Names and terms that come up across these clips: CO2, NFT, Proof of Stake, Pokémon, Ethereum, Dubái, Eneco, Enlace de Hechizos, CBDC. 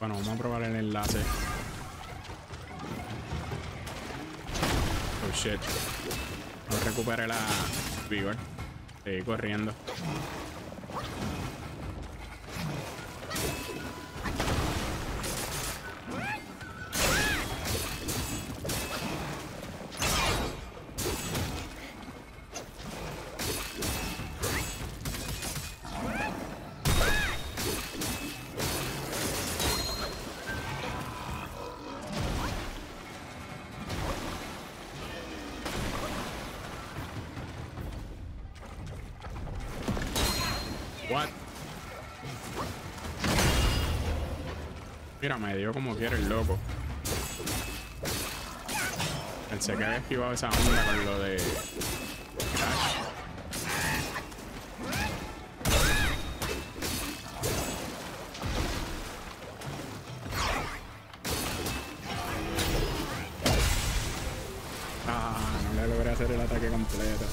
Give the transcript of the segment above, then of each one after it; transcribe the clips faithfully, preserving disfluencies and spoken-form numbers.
Bueno, vamos a probar el enlace. Oh shit. No recuperé la vigor. Seguí corriendo. What? Mira, me dio como quiere el loco. Pensé que había esquivado esa onda con lo de Crash. Ah, no le logré hacer el ataque completo.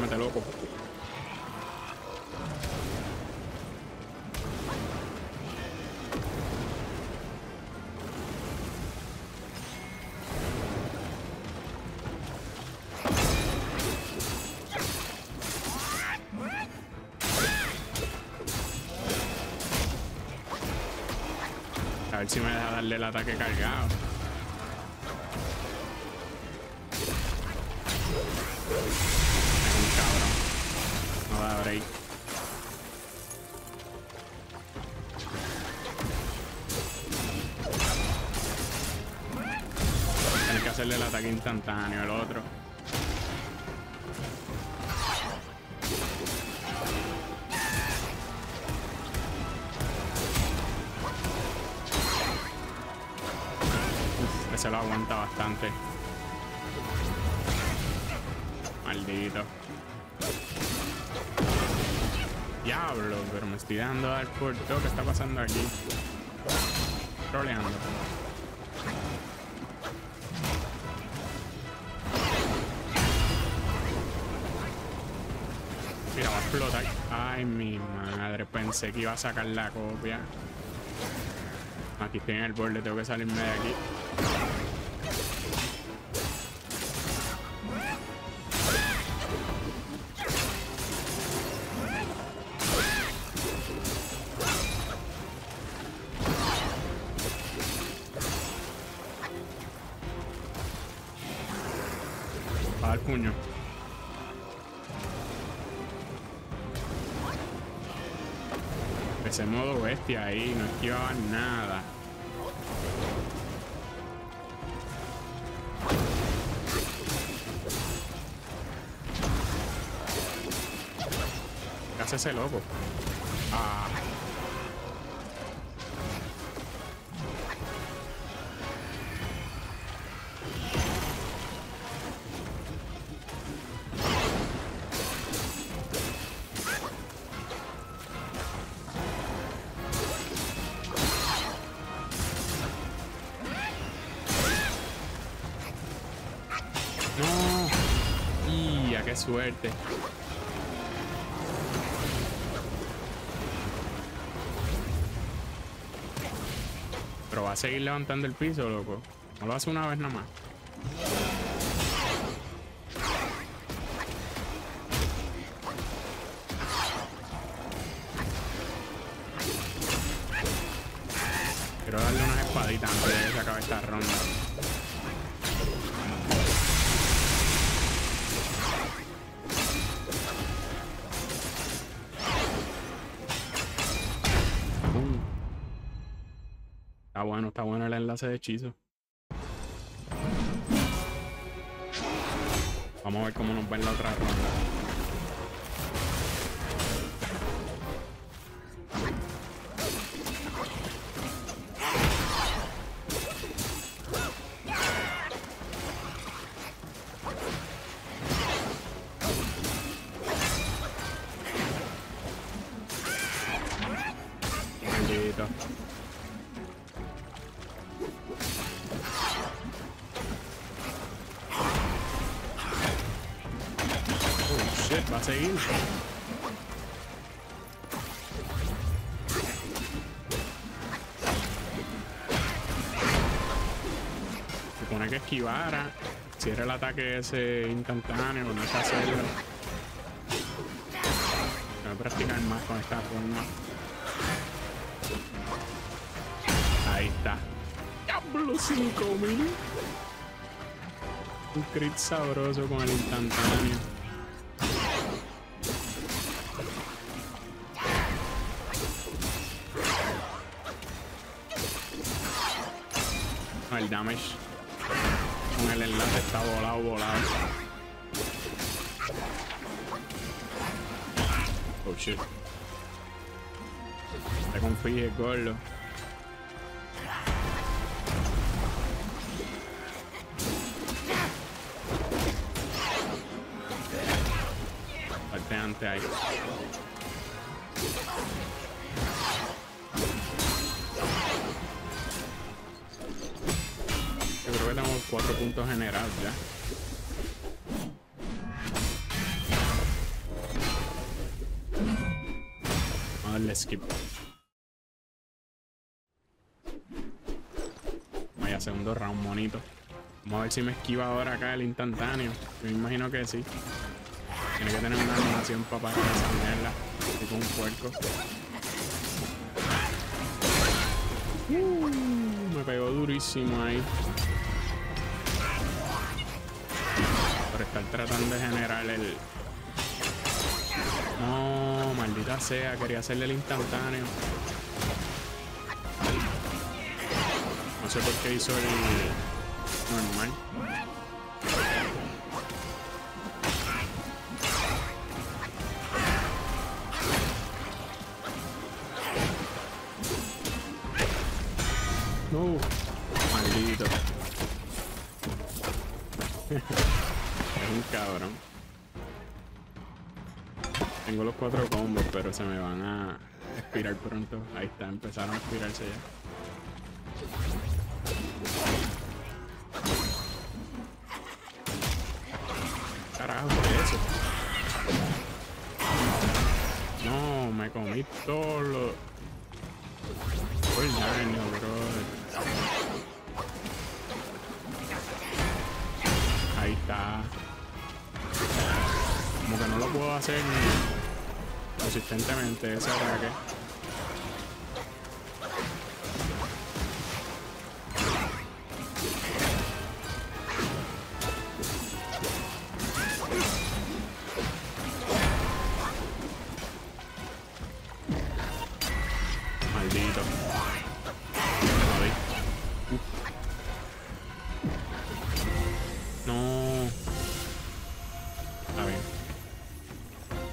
Mata loco. A ver si me deja darle el ataque cargado. Cabrón, no va a break. Tienes que hacerle el ataque instantáneo al otro. Uf, ese lo aguanta bastante. Maldito. Diablo, pero me estoy dando al por todo que está pasando aquí. Troleando. Mira, va a explotar. Ay, mi madre, pensé que iba a sacar la copia. Aquí estoy en el borde, tengo que salirme de aquí. Al puño. Ese modo bestia ahí, no esquivaba nada. ¿Qué hace ese loco? Ah. ¡Qué suerte! Pero va a seguir levantando el piso, loco. No lo hace una vez nomás. Quiero darle unas espaditas antes de que se acabe esta ronda. Está bueno, está bueno el enlace de hechizos. Vamos a ver cómo nos va en la otra ronda. Maldito. Va a seguir. Se supone que esquivara. Si era el ataque ese instantáneo, no sé hacerlo. Voy a practicar más con esta forma. Ahí está. ¡Diablo, cinco mil! Un crit sabroso con el instantáneo. El damage con el enlace está volado, volado. Oh shit. Te confíes, gordo. Falteante ahí. Cuatro puntos general ya. Vamos a darle skip. Vaya, segundo round bonito. Vamos a ver si me esquiva ahora acá el instantáneo. Me imagino que sí. Tiene que tener una animación para parar esa mierda. Estoy con un puerco. Uh, me pegó durísimo ahí. Estar tratando de generar el... No, maldita sea, quería hacerle el instantáneo. No sé por qué hizo el normal. No, maldito. Un cabrón. Tengo los cuatro combos, pero se me van a expirar pronto. Ahí está, empezaron a expirarse ya. Carajo, ¿qué es eso? No, me comí todo lo... Fue el daño, bro. Ahí está. Como que no lo puedo hacer consistentemente ese ataque. Maldito. No. Está bien.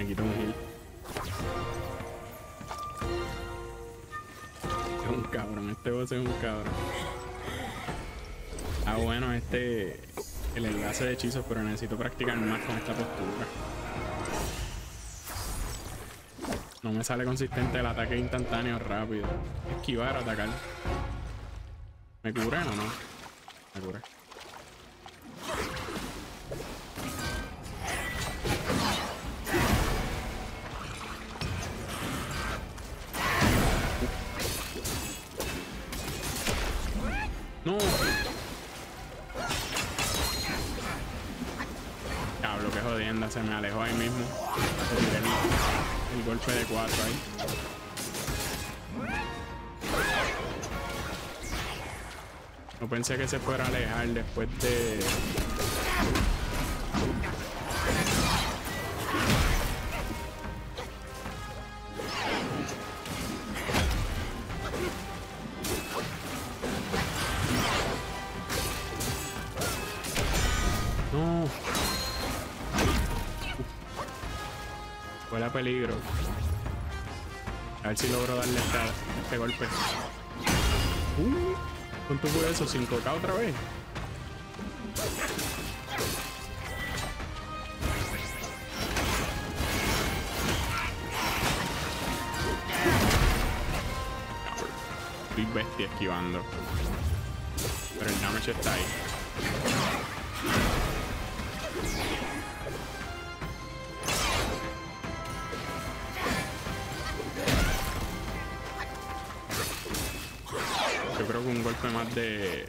Me quito un heal. Es un cabrón, este boss es un cabrón. Ah, bueno, este... el enlace de hechizos, pero necesito practicar más con esta postura. No me sale consistente el ataque instantáneo rápido. Esquivar, atacar. ¿Me cubre o no? Me cubre. No. Cablo, que jodienda, se me alejó ahí mismo. El, el golpe de cuatro ahí. No pensé que se fuera a alejar después de... No. Huele a peligro. A ver si logro darle esta, este golpe. Uh, ¿Cuánto fue eso? ¿cinco K otra vez? Estoy bestia esquivando. Pero el damage está ahí. creo que un golpe más de...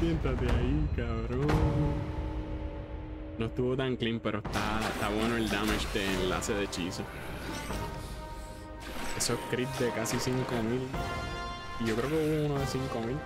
Siéntate ahí, cabrón. No estuvo tan clean, pero está, está bueno el damage de enlace de hechizo. Esos crits de casi cinco mil. Y yo creo que hubo uno de cinco mil.